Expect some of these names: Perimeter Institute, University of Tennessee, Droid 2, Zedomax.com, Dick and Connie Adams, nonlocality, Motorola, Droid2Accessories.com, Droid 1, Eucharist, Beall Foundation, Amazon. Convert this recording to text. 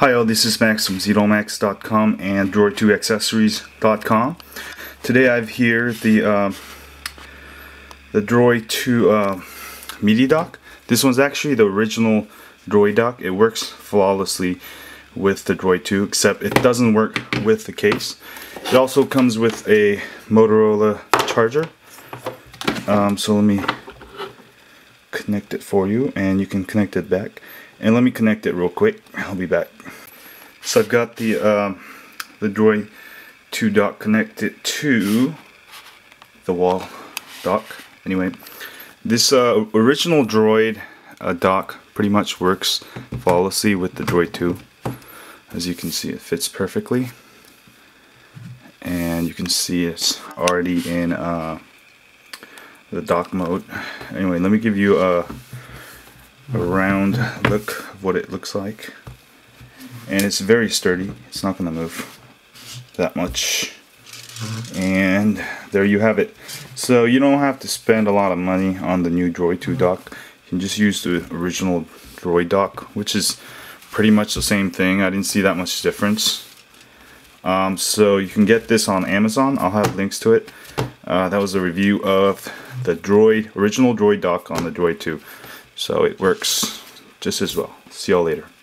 Hi all, this is Max from Zedomax.com and Droid2Accessories.com. Today I have here the Droid 2 MIDI dock. This one's actually the original Droid dock. It works flawlessly with the Droid 2, except it doesn't work with the case. It also comes with a Motorola charger. So let me connect it for you, and you can connect it back. And let me connect it real quick. I'll be back. So I've got the Droid 2 dock connected to the wall dock. Anyway, this original Droid dock pretty much works flawlessly with the Droid 2. As you can see, it fits perfectly. And you can see it's already in the dock mode. Anyway, let me give you a round look of what it looks like, and it's very sturdy. It's not going to move that much, and there you have it. So you don't have to spend a lot of money on the new Droid 2 dock. You can just use the original Droid dock, which is pretty much the same thing. I didn't see that much difference. So you can get this on Amazon. I'll have links to it. That was a review of the original Droid dock on the Droid 2. So it works just as well. See y'all later.